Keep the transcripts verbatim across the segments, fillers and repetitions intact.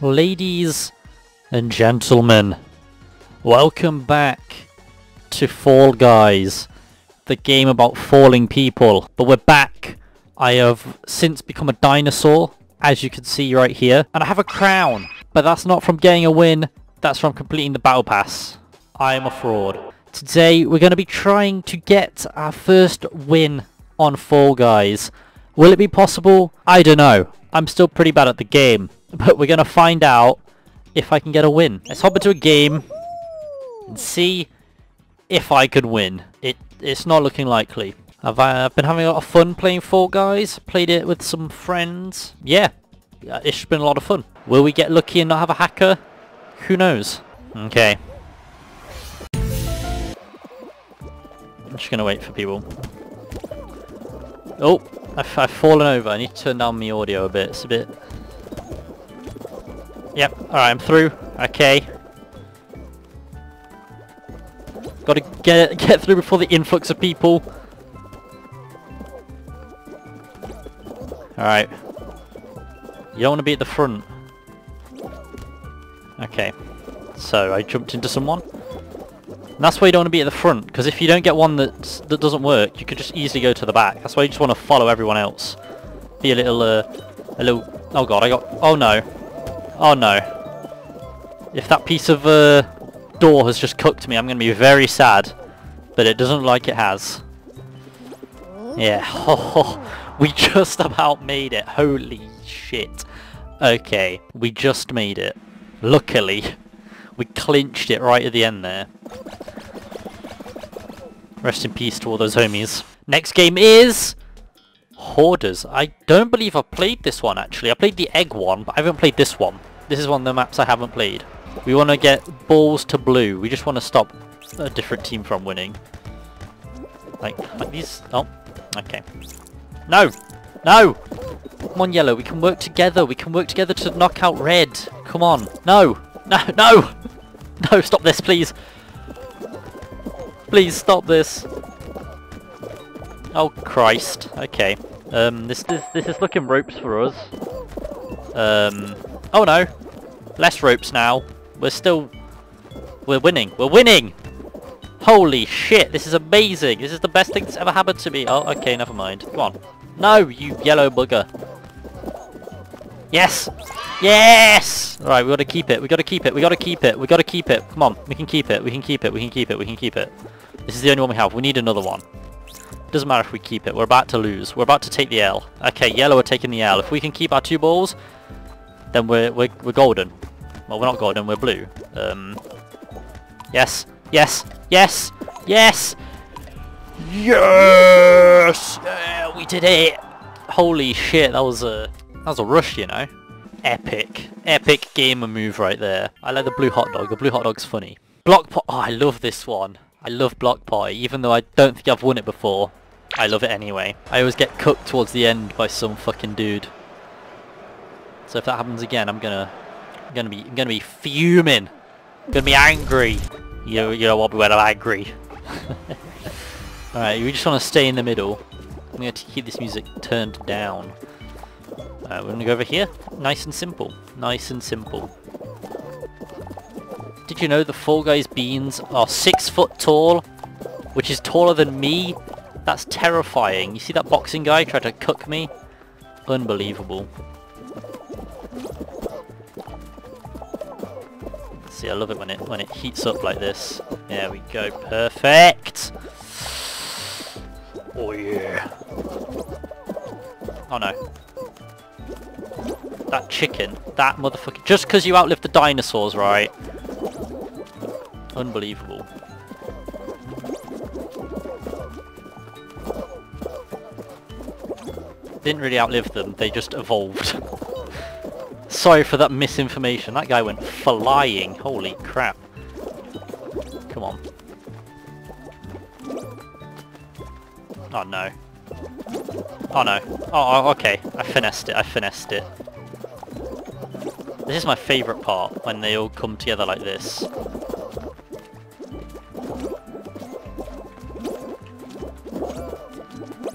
Ladies and gentlemen, welcome back to Fall Guys, the game about falling people. But we're back. I have since become a dinosaur, as you can see right here. And I have a crown, but that's not from getting a win, that's from completing the battle pass. I am a fraud. Today we're going to be trying to get our first win on Fall Guys. Will it be possible? I don't know. I'm still pretty bad at the game, but we're going to find out if I can get a win. Let's hop into a game and see if I could win. It It's not looking likely. I've uh, been having a lot of fun playing Fall Guys. Played it with some friends. Yeah, it's been a lot of fun. Will we get lucky and not have a hacker? Who knows? Okay. I'm just going to wait for people. Oh, I've, I've fallen over. I need to turn down my audio a bit. It's a bit... Yep, alright, I'm through. Okay. Gotta get get through before the influx of people. Alright. You don't want to be at the front. Okay. So, I jumped into someone. And that's why you don't want to be at the front, because if you don't get one that's, that doesn't work, you could just easily go to the back. That's why you just want to follow everyone else. Be a little, uh, a little... Oh god, I got... Oh no. Oh no. If that piece of uh, door has just cooked me, I'm going to be very sad. But it doesn't look like it has. Yeah. Oh, we just about made it. Holy shit. Okay. We just made it. Luckily. We clinched it right at the end there. Rest in peace to all those homies. Next game is... Hoarders. I don't believe I've played this one actually. I played the egg one, but I haven't played this one. This is one of the maps I haven't played. We want to get balls to blue. We just want to stop a different team from winning. Like, like these... Oh, okay. No! No! Come on, yellow. We can work together. We can work together to knock out red. Come on. No! No! No! No, stop this, please. Please stop this. Oh Christ! Okay, um, this this this is looking ropes for us. Um, oh no, less ropes now. We're still, we're winning. We're winning. Holy shit! This is amazing. This is the best thing that's ever happened to me. Oh, okay, never mind. Come on. No, you yellow bugger. Yes, yes. All right, we gotta keep it. We gotta keep it. We gotta keep it. We gotta keep it. Come on, we can keep it. We can keep it. We can keep it. We can keep it. This is the only one we have. We need another one. Doesn't matter if we keep it, we're about to lose. We're about to take the L. Okay, yellow are taking the L. If we can keep our two balls, then we're, we're, we're golden. Well, we're not golden, we're blue. Um, yes, yes, yes, yes! Yes! Yeah, we did it! Holy shit, that was a, that was a rush, you know? Epic. Epic gamer move right there. I like the blue hot dog. The blue hot dog's funny. Block pot. Oh, I love this one. I love block party, even though I don't think I've won it before. I love it anyway. I always get cooked towards the end by some fucking dude. So if that happens again, I'm gonna, I'm gonna be, I'm gonna be fuming. I'm gonna be angry. You, you know what? When I'm angry. All right, we just want to stay in the middle. I'm gonna keep this music turned down. All right, we're gonna go over here. Nice and simple. Nice and simple. Did you know the Fall Guys beans are six foot tall, which is taller than me? That's terrifying. You see that boxing guy try to cook me? Unbelievable. See, I love it when it when it heats up like this. There we go. Perfect. Oh yeah. Oh no. That chicken. That motherfucker. Just because you outlived the dinosaurs, right? Unbelievable. Didn't really outlive them, they just evolved. Sorry for that misinformation, that guy went flying, holy crap. Come on. Oh no. Oh no. Oh, okay, I finessed it, I finessed it. This is my favourite part, when they all come together like this.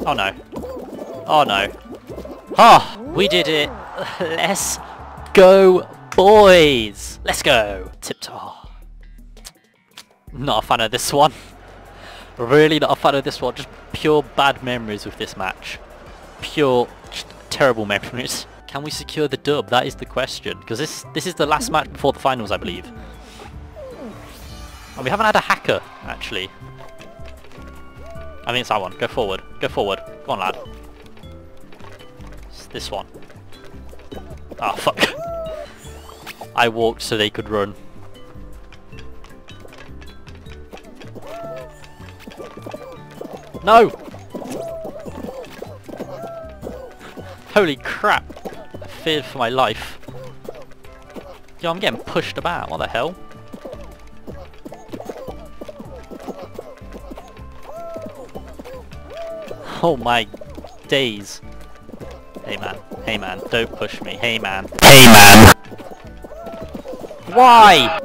Oh no. Oh no. Ah! Oh, we did it! Let's go boys! Let's go! Tip-top. Not a fan of this one. Really not a fan of this one. Just pure bad memories with this match. Pure terrible memories. Can we secure the dub? That is the question. Because this this is the last match before the finals, I believe. And we haven't had a hacker, actually. I think it's that one. Go forward. Go forward. Go on, lad. It's this one. Ah, oh, fuck. I walked so they could run. No! Holy crap! I feared for my life. Yo, I'm getting pushed about. What the hell? Oh my days. Hey man, hey man, don't push me. Hey man, hey man! Why?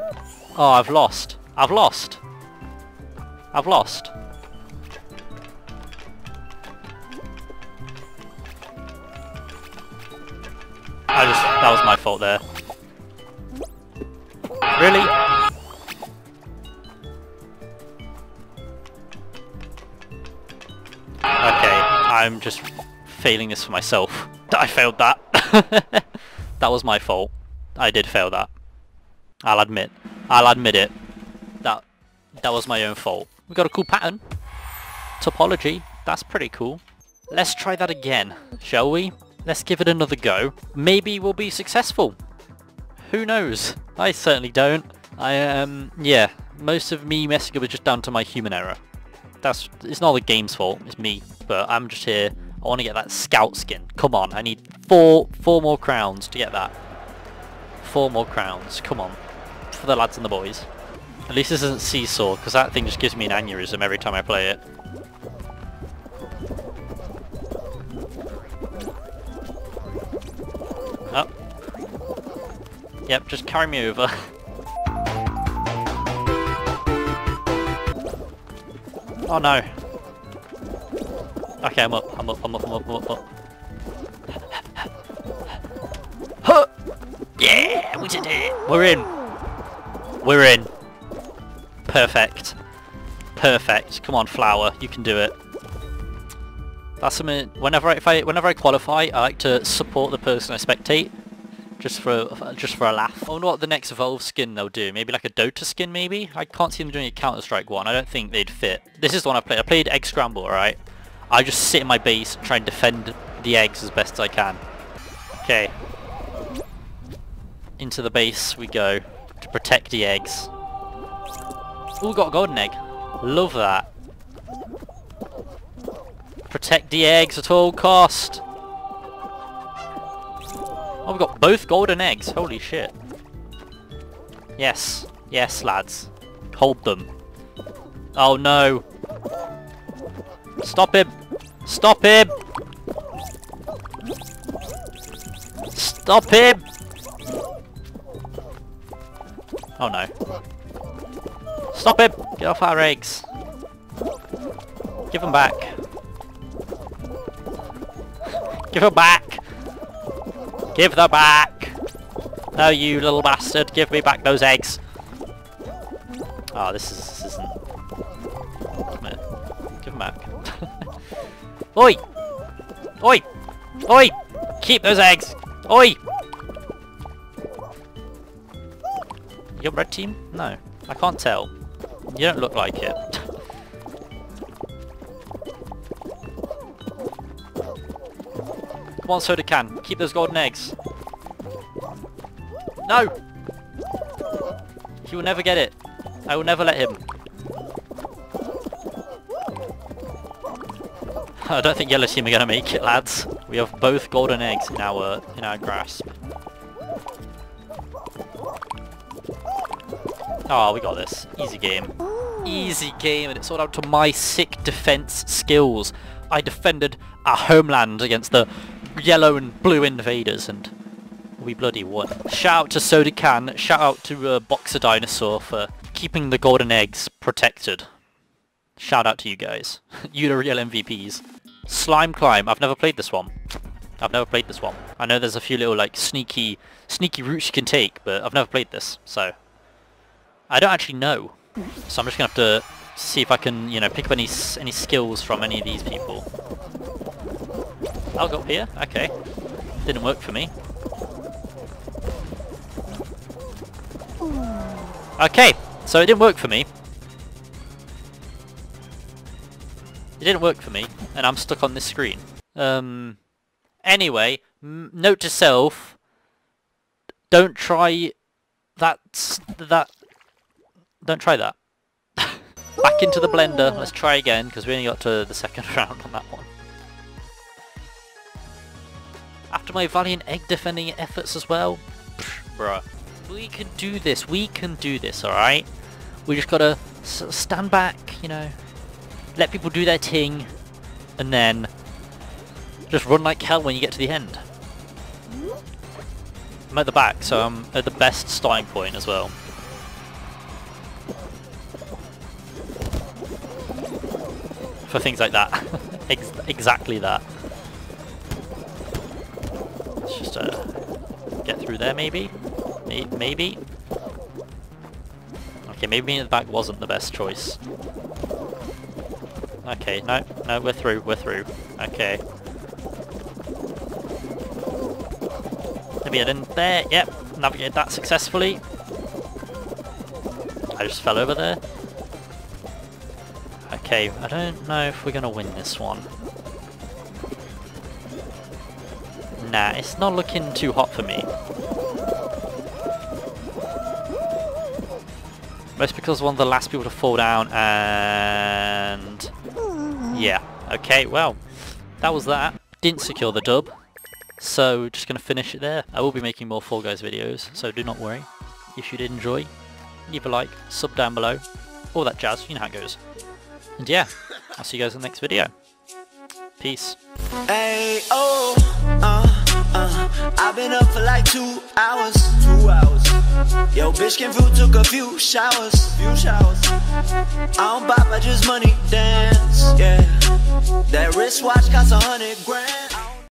Oh, I've lost. I've lost. I've lost. I just, that was my fault there. Really? Okay, I'm just failing this for myself. I failed that. That was my fault. I did fail that. I'll admit. I'll admit it. That that was my own fault. We got a cool pattern. Topology. That's pretty cool. Let's try that again, shall we? Let's give it another go. Maybe we'll be successful. Who knows? I certainly don't. I um yeah. Most of me messing up is just down to my human error. That's it's not the game's fault. It's me. But I'm just here. I want to get that scout skin. Come on. I need four four more crowns to get that. Four more crowns. Come on. For the lads and the boys. At least this isn't seesaw, because that thing just gives me an aneurysm every time I play it. Oh. Yep, just carry me over. Oh no. Okay, I'm up, I'm up, I'm up, I'm up, I'm up. I'm up. Yeah, we did it! We're in! We're in! Perfect. Perfect. Come on, Flower, you can do it. That's something, whenever I, if I, whenever I qualify, I like to support the person I spectate. Just for, just for a laugh. I wonder what the next Evolve skin they'll do. Maybe like a Dota skin, maybe? I can't see them doing a Counter-Strike one. I don't think they'd fit. This is the one I played. I played Egg Scramble, alright? I just sit in my base and try and defend the eggs as best as I can. Okay. Into the base we go to protect the eggs. Ooh, got a golden egg. Love that. Protect the eggs at all cost. Oh, we got both golden eggs. Holy shit. Yes. Yes, lads. Hold them. Oh, no. Stop him. Stop him. Stop him. Oh no. Stop him! Get off our eggs. Give them back. Give them back! Give them back! No, you little bastard. Give me back those eggs. Oh, this, is, this isn't... Come here. Give them back. Oi! Oi! Oi! Keep those eggs! Oi! You're red team? No. I can't tell. You don't look like it. Come on, SodaCan. Keep those golden eggs. No! He will never get it. I will never let him. I don't think yellow team are going to make it, lads. We have both golden eggs in our, in our grasp. Oh, we got this. Easy game. Easy game, and it's all out to my sick defense skills. I defended our homeland against the yellow and blue invaders, and we bloody won. Shout out to SodaCan, shout out to uh, BoxerDinosaur for keeping the golden eggs protected. Shout out to you guys. You're the real M V Ps. Slime Climb, I've never played this one. I've never played this one. I know there's a few little like sneaky, sneaky routes you can take, but I've never played this, so I don't actually know. So I'm just gonna have to see if I can, you know, pick up any any skills from any of these people. I'll go up here. Okay, didn't work for me. Okay, so it didn't work for me. It didn't work for me, and I'm stuck on this screen. Um. Anyway, m note to self: don't try that. That don't try that. Back into the blender. Let's try again because we only got to the second round on that one. After my valiant egg defending efforts as well, psh, bruh. We can do this. We can do this. All right. We just gotta sort of stand back, you know, let people do their ting, and then just run like hell when you get to the end. I'm at the back, so I'm at the best starting point as well. For things like that. Ex exactly that. Let's just uh, get through there maybe? Maybe? Okay, maybe being at the back wasn't the best choice. Okay, no, no, we're through, we're through. Okay. Maybe I didn't there, yep, navigated that successfully. I just fell over there. Okay, I don't know if we're gonna win this one. Nah, it's not looking too hot for me. Most because one of the last people to fall down and... yeah, okay, well, that was that. Didn't secure the dub. So, just going to finish it there. I will be making more Fall Guys videos, so do not worry. If you did enjoy, leave a like, sub down below, all that jazz, you know how it goes. And yeah, I'll see you guys in the next video. Peace. Hey, oh, uh, uh, I've been up for like two hours, two hours. Yo, bitch came through, took a few showers, few showers. I don't bop, I just money dance, yeah. That wristwatch costs a hundred grand.